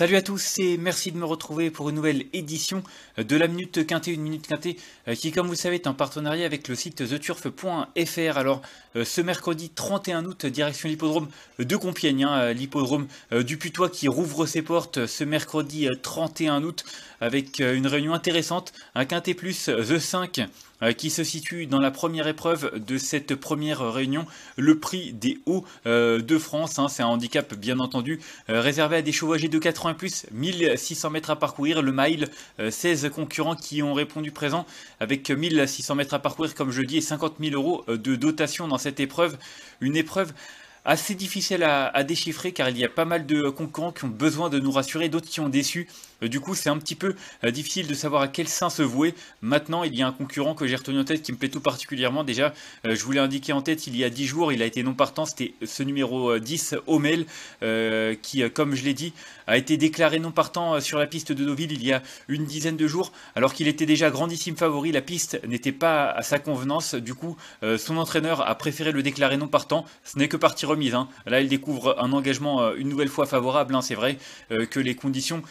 Salut à tous et merci de me retrouver pour une nouvelle édition de la Minute Quintée, une Minute Quintée qui, comme vous le savez, est en partenariat avec le site theturf.fr. Alors, ce mercredi 31 août, direction l'hippodrome de Compiègne, l'hippodrome du Putois qui rouvre ses portes ce mercredi 31 août avec une réunion intéressante, un Quintet Plus The 5 qui se situe dans la première épreuve de cette première réunion, le prix des Hauts de France. C'est un handicap, bien entendu, réservé à des chevaux âgés de 4 ans et plus, 1600 mètres à parcourir, le mile, 16 concurrents qui ont répondu présent avec 1600 mètres à parcourir, comme je dis, et 50 000 euros de dotation dans cette épreuve. Une épreuve assez difficile à déchiffrer car il y a pas mal de concurrents qui ont besoin de nous rassurer, d'autres qui ont déçu. Du coup, c'est un petit peu difficile de savoir à quel sein se vouer. Maintenant, il y a un concurrent que j'ai retenu en tête qui me plaît tout particulièrement. Déjà, je vous l'ai indiqué en tête il y a 10 jours, il a été non partant, c'était ce numéro 10, Hommel, qui, comme je l'ai dit, a été déclaré non partant sur la piste de Deauville il y a une dizaine de jours. Alors qu'il était déjà grandissime favori, la piste n'était pas à sa convenance. Du coup, son entraîneur a préféré le déclarer non partant. Ce n'est que partie remise. Là, il découvre un engagement une nouvelle fois favorable. C'est vrai que les conditions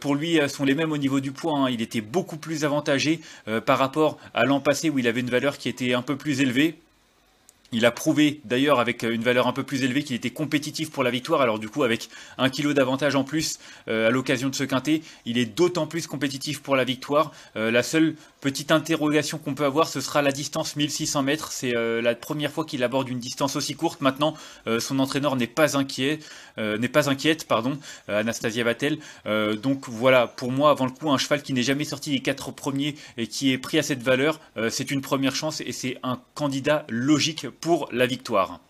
pour lui sont les mêmes au niveau du poids. Il était beaucoup plus avantagé par rapport à l'an passé où il avait une valeur qui était un peu plus élevée. Il a prouvé d'ailleurs avec une valeur un peu plus élevée qu'il était compétitif pour la victoire. Alors du coup, avec un kilo d'avantage en plus à l'occasion de ce quintet, il est d'autant plus compétitif pour la victoire. La seule petite interrogation qu'on peut avoir, ce sera la distance 1600 mètres. C'est la première fois qu'il aborde une distance aussi courte. Maintenant, son entraîneur n'est pas inquiet, Anastasia Vatel. Donc voilà, pour moi, avant le coup, un cheval qui n'est jamais sorti des 4 premiers et qui est pris à cette valeur, c'est une première chance et c'est un candidat logique pour la victoire.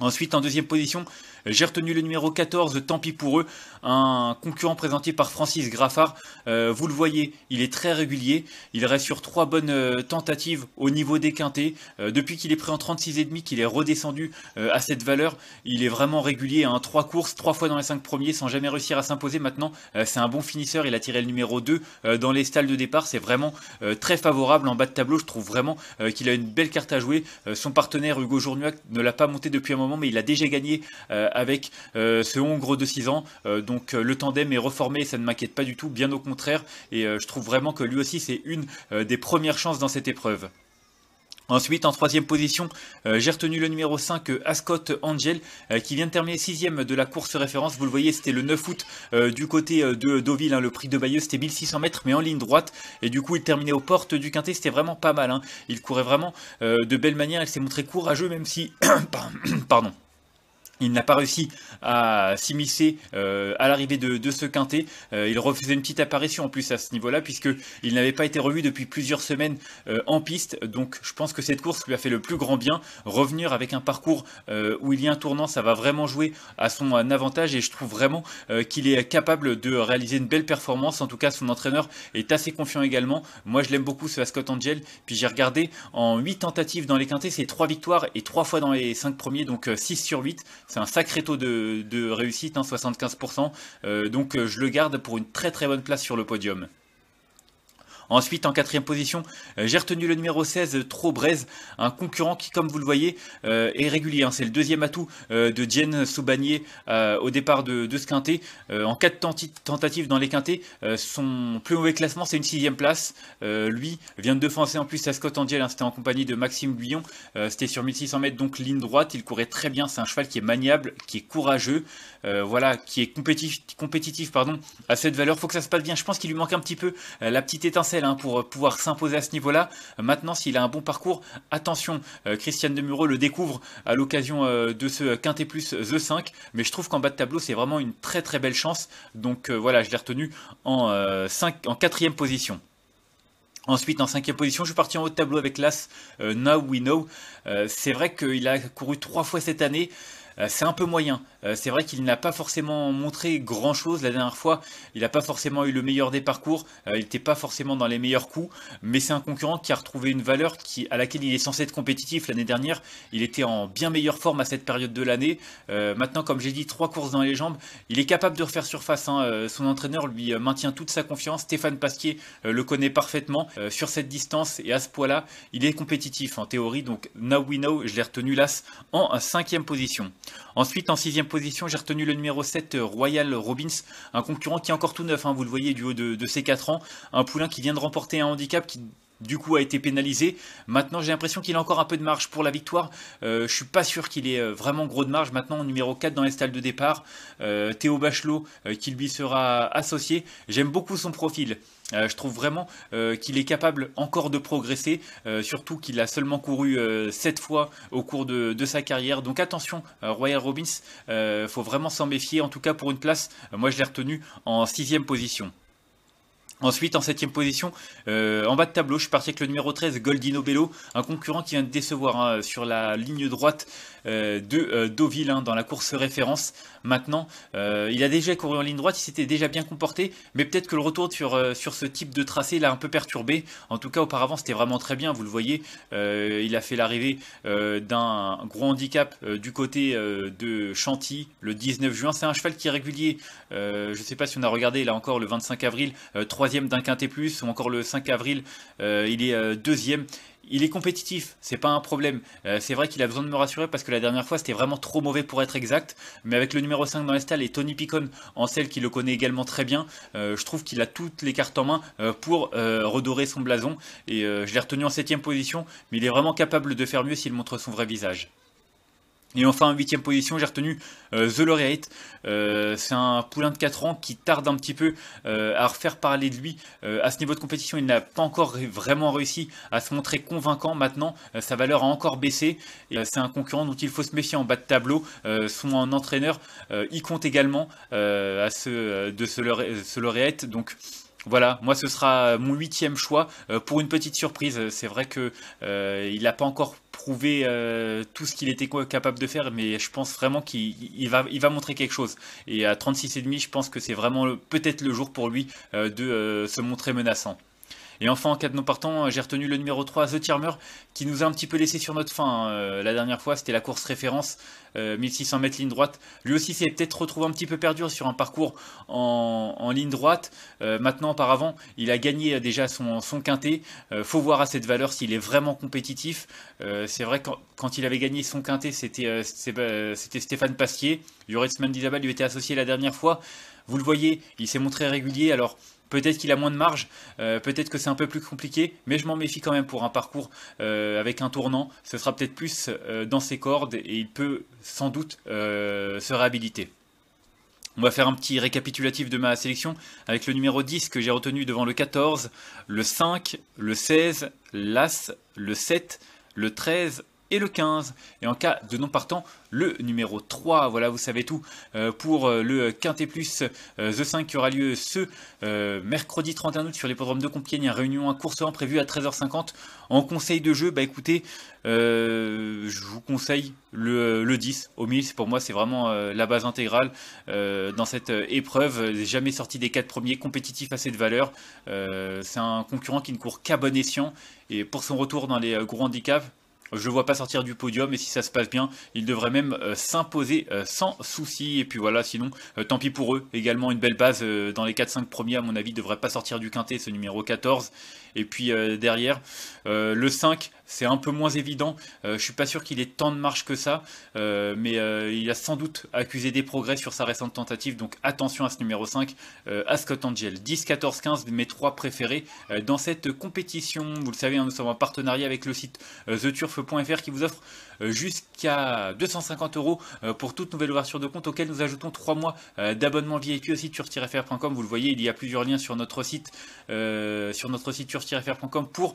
Ensuite, en deuxième position, j'ai retenu le numéro 14, tant pis pour eux, un concurrent présenté par Francis Graffard. Vous le voyez, il est très régulier, il reste sur 3 bonnes tentatives au niveau des quintés. Depuis qu'il est pris en 36,5, qu'il est redescendu à cette valeur, il est vraiment régulier, 3 courses, 3 fois dans les 5 premiers sans jamais réussir à s'imposer. Maintenant, c'est un bon finisseur, il a tiré le numéro 2 dans les stalles de départ, c'est vraiment très favorable en bas de tableau. Je trouve vraiment qu'il a une belle carte à jouer. Son partenaire Hugo Journuac ne l'a pas monté depuis un moment, mais il a déjà gagné avec ce Hongre de 6 ans. Donc le tandem est reformé, ça ne m'inquiète pas du tout, bien au contraire. Et je trouve vraiment que lui aussi, c'est une des premières chances dans cette épreuve. Ensuite, en troisième position, j'ai retenu le numéro 5, Ascot Angel, qui vient de terminer 6ème de la course référence. Vous le voyez, c'était le 9 août du côté de Deauville. Le prix de Bayeux, c'était 1600 mètres, mais en ligne droite. Et du coup, il terminait aux portes du quintet. C'était vraiment pas mal. Il courait vraiment de belle manière. Il s'est montré courageux, même si... Pardon. Il n'a pas réussi à s'immiscer à l'arrivée de ce quintet. Il refaisait une petite apparition en plus à ce niveau-là, puisqu'il n'avait pas été revu depuis plusieurs semaines en piste. Donc je pense que cette course lui a fait le plus grand bien. Revenir avec un parcours où il y a un tournant, ça va vraiment jouer à son avantage. Et je trouve vraiment qu'il est capable de réaliser une belle performance. En tout cas, son entraîneur est assez confiant également. Moi, je l'aime beaucoup, ce Ascot Angel. Puis j'ai regardé en 8 tentatives dans les quintets, c'est 3 victoires et 3 fois dans les 5 premiers, donc 6 sur 8. C'est un sacré taux de réussite, 75%. Donc je le garde pour une très très bonne place sur le podium. Ensuite, en quatrième position, j'ai retenu le numéro 16, Trobreze, un concurrent qui, comme vous le voyez, est régulier. C'est le deuxième atout de Dienne Soubanier au départ de ce quintet. En 4 tentatives dans les quintets, son plus mauvais classement, c'est une 6ème place. Lui vient de devancer en plus à Scottandiel, c'était en compagnie de Maxime Guillon. C'était sur 1600 mètres, donc ligne droite. Il courait très bien, c'est un cheval qui est maniable, qui est courageux, voilà, qui est compétitif, à cette valeur. Faut que ça se passe bien, je pense qu'il lui manque un petit peu la petite étincelle pour pouvoir s'imposer à ce niveau-là. Maintenant, s'il a un bon parcours, attention, Christiane Demureau le découvre à l'occasion de ce Quintet Plus The 5, mais je trouve qu'en bas de tableau, c'est vraiment une très très belle chance. Donc voilà, je l'ai retenu en 4ème position. Ensuite, en 5ème position, je suis parti en haut de tableau avec l'As Now We Know. C'est vrai qu'il a couru 3 fois cette année. C'est un peu moyen, c'est vrai qu'il n'a pas forcément montré grand chose la dernière fois, il n'a pas forcément eu le meilleur des parcours, il n'était pas forcément dans les meilleurs coups, mais c'est un concurrent qui a retrouvé une valeur à laquelle il est censé être compétitif. L'année dernière, il était en bien meilleure forme à cette période de l'année. Maintenant, comme j'ai dit, 3 courses dans les jambes, il est capable de refaire surface, son entraîneur lui maintient toute sa confiance. Stéphane Pasquier le connaît parfaitement, sur cette distance et à ce poids-là, il est compétitif en théorie. Donc Now We Know, je l'ai retenu l'As en 5ème position. Ensuite, en 6e position, j'ai retenu le numéro 7, Royal Robbins, un concurrent qui est encore tout neuf, hein, vous le voyez, du haut de ses 4 ans. Un poulain qui vient de remporter un handicap qui, du coup, a été pénalisé. Maintenant, j'ai l'impression qu'il a encore un peu de marge pour la victoire. Je suis pas sûr qu'il ait vraiment gros de marge. Maintenant, en numéro 4 dans les stalles de départ, Théo Bachelot qui lui sera associé. J'aime beaucoup son profil. Je trouve vraiment qu'il est capable encore de progresser, surtout qu'il a seulement couru 7 fois au cours de sa carrière. Donc attention, Royal Robbins, faut vraiment s'en méfier. En tout cas, pour une place, moi je l'ai retenu en 6e position. Ensuite, en 7e position, en bas de tableau, je suis parti avec le numéro 13, Goldino Bello, un concurrent qui vient de décevoir hein, sur la ligne droite de Deauville hein, dans la course référence. Maintenant, il a déjà couru en ligne droite, il s'était déjà bien comporté, mais peut-être que le retour sur ce type de tracé l'a un peu perturbé. En tout cas, auparavant, c'était vraiment très bien, vous le voyez. Il a fait l'arrivée d'un gros handicap du côté de Chantilly le 19 juin. C'est un cheval qui est régulier, je ne sais pas si on a regardé, là encore le 25 avril, 3e d'un quintet plus, ou encore le 5 avril, il est 2e. Il est compétitif, c'est pas un problème. C'est vrai qu'il a besoin de me rassurer parce que la dernière fois c'était vraiment trop mauvais pour être exact. Mais avec le numéro 5 dans les stalles et Tony Picon en selle qui le connaît également très bien, je trouve qu'il a toutes les cartes en main pour redorer son blason. Et je l'ai retenu en 7e position, mais il est vraiment capable de faire mieux s'il montre son vrai visage. Et enfin, en 8e position, j'ai retenu The Laureate. C'est un poulain de 4 ans qui tarde un petit peu à refaire parler de lui. À ce niveau de compétition, il n'a pas encore vraiment réussi à se montrer convaincant. Maintenant, sa valeur a encore baissé. C'est un concurrent dont il faut se méfier en bas de tableau. Son entraîneur y compte également à ceux de The Laureate. Donc voilà, moi ce sera mon 8e choix pour une petite surprise. C'est vrai qu'il n'a pas encore prouvé tout ce qu'il était capable de faire, mais je pense vraiment qu'il va montrer quelque chose. Et à 36,5, je pense que c'est vraiment peut-être le jour pour lui de se montrer menaçant. Et enfin, en 4 de nos partants, j'ai retenu le numéro 3, The Tirmer, qui nous a un petit peu laissé sur notre faim. La dernière fois, c'était la course référence, 1600 mètres ligne droite. Lui aussi s'est peut-être retrouvé un petit peu perdu sur un parcours en ligne droite. Maintenant, auparavant, il a gagné déjà son quintet. Faut voir à cette valeur s'il est vraiment compétitif. C'est vrai que quand il avait gagné son quintet, c'était Stéphane Pasquier. Yohann Dizabal lui était associé la dernière fois. Vous le voyez, il s'est montré régulier. Alors, peut-être qu'il a moins de marge, peut-être que c'est un peu plus compliqué, mais je m'en méfie quand même pour un parcours avec un tournant. Ce sera peut-être plus dans ses cordes et il peut sans doute se réhabiliter. On va faire un petit récapitulatif de ma sélection avec le numéro 10 que j'ai retenu devant le 14, le 5, le 16, l'As, le 7, le 13... et le 15, et en cas de non partant, le numéro 3, voilà, vous savez tout pour le Quintet Plus The 5 qui aura lieu ce mercredi 31 août sur l'hippodrome de Compiègne, réunion à Courcelles prévue à 13h50. En conseil de jeu, bah écoutez, je vous conseille le 10, Hommel, pour moi c'est vraiment la base intégrale dans cette épreuve, jamais sorti des 4 premiers, compétitif à cette valeur, c'est un concurrent qui ne court qu'à bon escient, et pour son retour dans les gros handicaps, je ne vois pas sortir du podium et si ça se passe bien, ils devraient même s'imposer sans souci. Et puis voilà, sinon, tant pis pour eux. Également une belle base dans les 4-5 premiers, à mon avis, ne devrait pas sortir du quintet, ce numéro 14. Et puis derrière, le 5, c'est un peu moins évident. Je ne suis pas sûr qu'il ait tant de marge que ça, mais il a sans doute accusé des progrès sur sa récente tentative. Donc attention à ce numéro 5, Ascot Angel. 10, 14, 15, mes 3 préférés dans cette compétition. Vous le savez, hein, nous sommes en partenariat avec le site theturf.fr qui vous offre jusqu'à 250 € pour toute nouvelle ouverture de compte auquel nous ajoutons 3 mois d'abonnement VIP aussi turf-fr.com. Vous le voyez, il y a plusieurs liens sur notre site turf-fr.com pour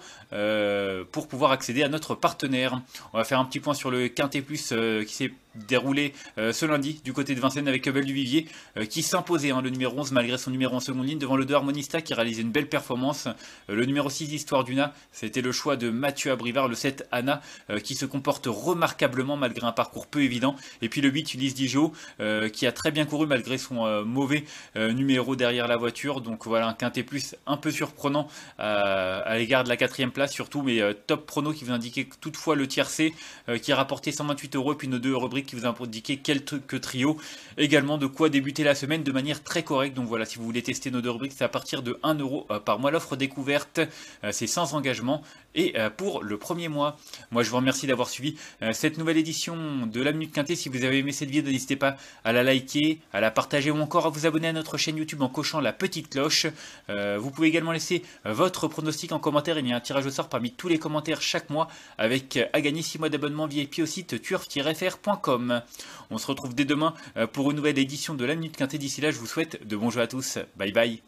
pouvoir accéder à notre partenaire. On va faire un petit point sur le Quintet Plus qui s'est déroulé ce lundi du côté de Vincennes avec Kebel du Vivier qui s'imposait hein, le numéro 11 malgré son numéro en seconde ligne devant le De Harmonista qui réalisait une belle performance. Le numéro 6 Histoire d'Una, c'était le choix de Mathieu Abrivard, le 7 Anna qui se comporte remarquablement malgré un parcours peu évident. Et puis le 8 Ulysse Dijot qui a très bien couru malgré son mauvais numéro derrière la voiture. Donc voilà un Quintet Plus un peu surprenant à l'égard de la 4e place surtout, mais top prono qui vous indiquait toutefois le tiercé qui a rapporté 128 € et puis nos 2 rubriques rubrique qui vous a indiqué quelques trios, également de quoi débuter la semaine de manière très correcte. Donc voilà, si vous voulez tester nos deux rubriques, c'est à partir de 1 € par mois. L'offre découverte, c'est sans engagement et pour le premier mois. Moi, je vous remercie d'avoir suivi cette nouvelle édition de la Minute Quintée. Si vous avez aimé cette vidéo, n'hésitez pas à la liker, à la partager ou encore à vous abonner à notre chaîne YouTube en cochant la petite cloche. Vous pouvez également laisser votre pronostic en commentaire. Il y a un tirage au sort parmi tous les commentaires chaque mois avec à gagner 6 mois d'abonnement VIP au site turf-fr.com. On se retrouve dès demain pour une nouvelle édition de la Minute Quintée. D'ici là, je vous souhaite de bons jeux à tous. Bye bye.